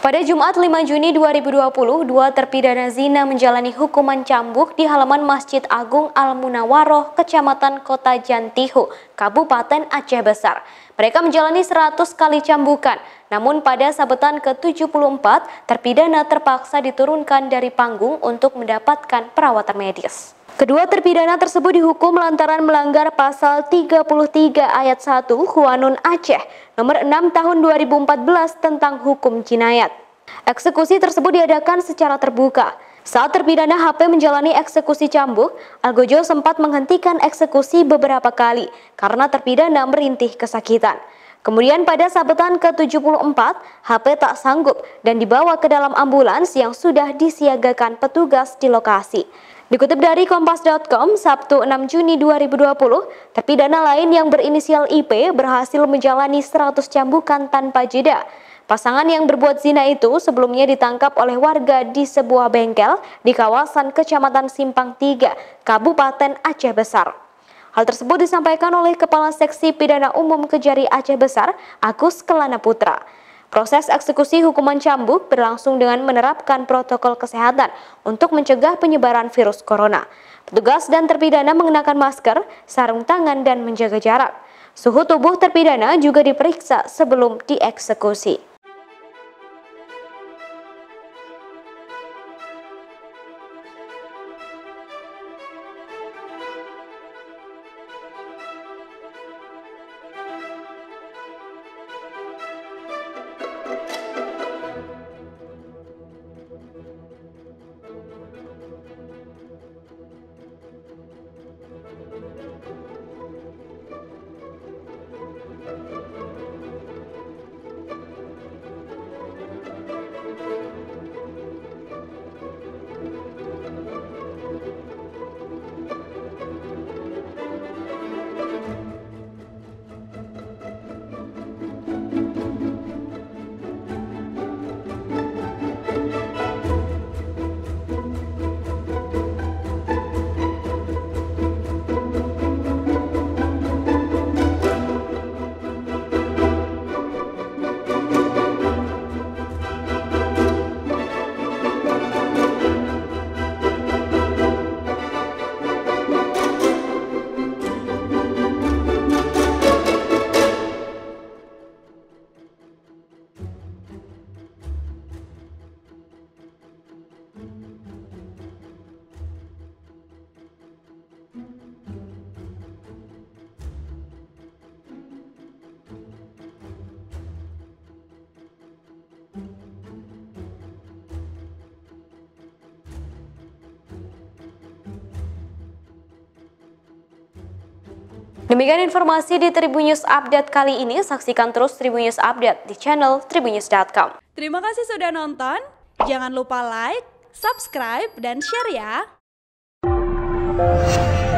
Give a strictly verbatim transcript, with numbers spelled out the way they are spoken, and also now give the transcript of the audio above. Pada Jumat lima Juni dua ribu dua puluh, dua terpidana zina menjalani hukuman cambuk di halaman Masjid Agung Al Munawarah, Kecamatan Kota Jantihoe, Kabupaten Aceh Besar. Mereka menjalani seratus kali cambukan, namun pada sabetan ke tujuh puluh empat, terpidana terpaksa diturunkan dari panggung untuk mendapatkan perawatan medis. Kedua terpidana tersebut dihukum lantaran melanggar pasal tiga puluh tiga ayat satu Quanun Aceh Nomor enam Tahun dua ribu empat belas tentang hukum jinayat. Eksekusi tersebut diadakan secara terbuka. Saat terpidana H P menjalani eksekusi cambuk, Algojo sempat menghentikan eksekusi beberapa kali karena terpidana merintih kesakitan. Kemudian pada sabetan ke tujuh puluh empat, H P tak sanggup dan dibawa ke dalam ambulans yang sudah disiagakan petugas di lokasi. Dikutip dari Kompas dot com, Sabtu enam Juni dua ribu dua puluh, terpidana lain yang berinisial I P berhasil menjalani seratus cambukan tanpa jeda. Pasangan yang berbuat zina itu sebelumnya ditangkap oleh warga di sebuah bengkel di kawasan Kecamatan Simpang Tiga, Kabupaten Aceh Besar. Hal tersebut disampaikan oleh Kepala Seksi Pidana Umum Kejari Aceh Besar, Agus Kelana Putra. Proses eksekusi hukuman cambuk berlangsung dengan menerapkan protokol kesehatan untuk mencegah penyebaran virus corona. Petugas dan terpidana mengenakan masker, sarung tangan, dan menjaga jarak. Suhu tubuh terpidana juga diperiksa sebelum dieksekusi. Demikian informasi di Tribunnews Update kali ini. Saksikan terus Tribunnews Update di channel tribunnews dot com. Terima kasih sudah nonton. Jangan lupa like, subscribe, dan share ya.